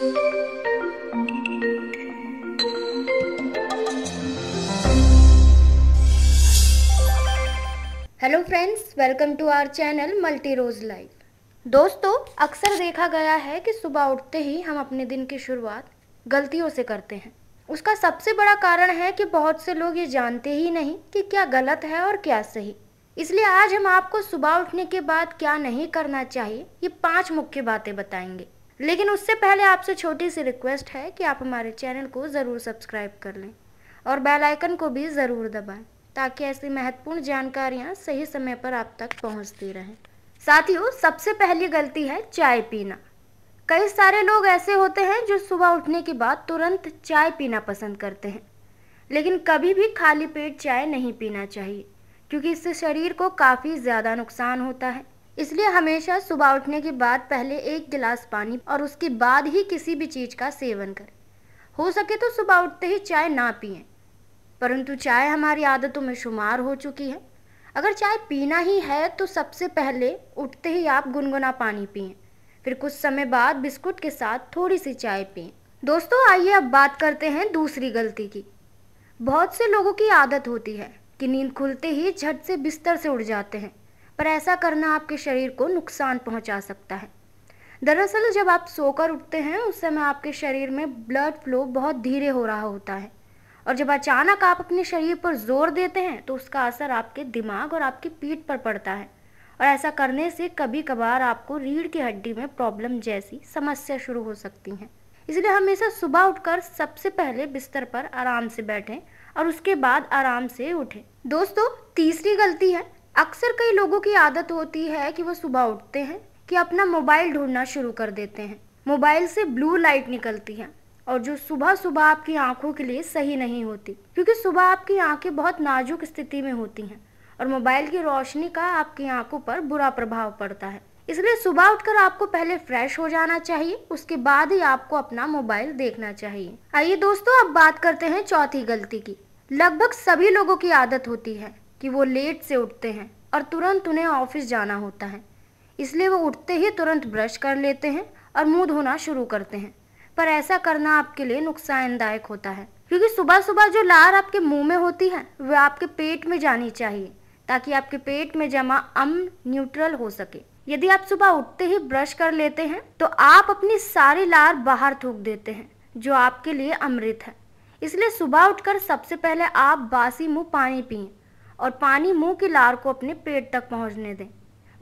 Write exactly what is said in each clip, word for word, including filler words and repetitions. Hello friends, welcome to our channel Multirose Life. दोस्तों, अक्सर देखा गया है कि सुबह उठते ही हम अपने दिन की शुरुआत गलतियों से करते हैं। उसका सबसे बड़ा कारण है कि बहुत से लोग ये जानते ही नहीं कि क्या गलत है और क्या सही। इसलिए आज हम आपको सुबह उठने के बाद क्या नहीं करना चाहिए, ये पांच मुख्य बातें बताएंगे। लेकिन उससे पहले आपसे छोटी सी रिक्वेस्ट है कि आप हमारे चैनल को ज़रूर सब्सक्राइब कर लें और बेल आइकन को भी ज़रूर दबाएं, ताकि ऐसी महत्वपूर्ण जानकारियां सही समय पर आप तक पहुंचती रहें। साथियों, सबसे पहली गलती है चाय पीना। कई सारे लोग ऐसे होते हैं जो सुबह उठने के बाद तुरंत चाय पीना पसंद करते हैं, लेकिन कभी भी खाली पेट चाय नहीं पीना चाहिए, क्योंकि इससे शरीर को काफ़ी ज़्यादा नुकसान होता है। इसलिए हमेशा सुबह उठने के बाद पहले एक गिलास पानी और उसके बाद ही किसी भी चीज़ का सेवन करें। हो सके तो सुबह उठते ही चाय ना पिएं, परंतु चाय हमारी आदतों में शुमार हो चुकी है। अगर चाय पीना ही है तो सबसे पहले उठते ही आप गुनगुना पानी पिएं, फिर कुछ समय बाद बिस्कुट के साथ थोड़ी सी चाय पिएं। दोस्तों, आइए अब बात करते हैं दूसरी गलती की। बहुत से लोगों की आदत होती है कि नींद खुलते ही झट से बिस्तर से उठ जाते हैं, पर ऐसा करना आपके शरीर को नुकसान पहुंचा सकता है। दरअसल, जब आप सोकर उठते हैं उस समय आपके शरीर में ब्लड फ्लो बहुत धीरे हो रहा होता है, और जब अचानक आप अपने शरीर पर जोर देते हैं तो उसका असर आपके दिमाग और आपकी पीठ पर पड़ता है, और ऐसा करने से कभी कभार आपको रीढ़ की हड्डी में प्रॉब्लम जैसी समस्या शुरू हो सकती हैं। इसलिए हमेशा सुबह उठकर सबसे पहले बिस्तर पर आराम से बैठें और उसके बाद आराम से उठें। दोस्तों, तीसरी गलती है, अक्सर कई लोगों की आदत होती है कि वो सुबह उठते हैं कि अपना मोबाइल ढूंढना शुरू कर देते हैं। मोबाइल से ब्लू लाइट निकलती है और जो सुबह सुबह आपकी आंखों के लिए सही नहीं होती, क्योंकि सुबह आपकी आंखें बहुत नाजुक स्थिति में होती हैं और मोबाइल की रोशनी का आपकी आंखों पर बुरा प्रभाव पड़ता है। इसलिए सुबह उठकर आपको पहले फ्रेश हो जाना चाहिए, उसके बाद ही आपको अपना मोबाइल देखना चाहिए। आइए दोस्तों, अब बात करते हैं चौथी गलती की। लगभग सभी लोगों की आदत होती है कि वो लेट से उठते हैं और तुरंत उन्हें ऑफिस जाना होता है, इसलिए वो उठते ही तुरंत ब्रश कर लेते हैं और मुंह धोना शुरू करते हैं, पर ऐसा करना आपके लिए नुकसानदायक होता है, क्योंकि सुबह सुबह जो लार आपके मुँह में होती है वह आपके पेट में जानी चाहिए, ताकि आपके पेट में जमा अम्ल न्यूट्रल हो सके। यदि आप सुबह उठते ही ब्रश कर लेते हैं तो आप अपनी सारी लार बाहर थूक देते हैं, जो आपके लिए अमृत है। इसलिए सुबह उठकर सबसे पहले आप बासी मुंह पानी पिएं और पानी मुंह की लार को अपने पेट तक पहुंचने दें,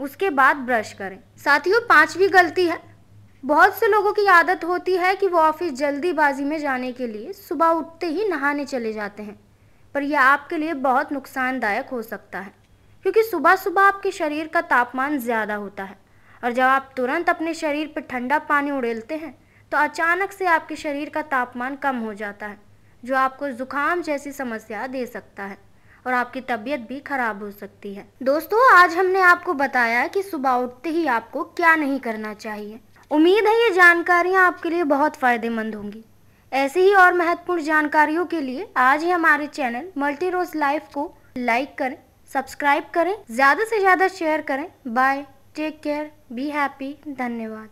उसके बाद ब्रश करें। साथियों, पांचवी गलती है, बहुत से लोगों की आदत होती है कि वो ऑफिस जल्दीबाजी में जाने के लिए सुबह उठते ही नहाने चले जाते हैं, पर यह आपके लिए बहुत नुकसानदायक हो सकता है, क्योंकि सुबह सुबह आपके शरीर का तापमान ज़्यादा होता है, और जब आप तुरंत अपने शरीर पर ठंडा पानी उड़ेलते हैं तो अचानक से आपके शरीर का तापमान कम हो जाता है, जो आपको जुकाम जैसी समस्या दे सकता है और आपकी तबीयत भी खराब हो सकती है। दोस्तों, आज हमने आपको बताया कि सुबह उठते ही आपको क्या नहीं करना चाहिए। उम्मीद है ये जानकारियाँ आपके लिए बहुत फ़ायदेमंद होंगी। ऐसी ही और महत्वपूर्ण जानकारियों के लिए आज ही हमारे चैनल मल्टीरोज लाइफ को लाइक करें, सब्सक्राइब करें, ज़्यादा से ज़्यादा शेयर करें। Bye, take care, be happy. धन्यवाद।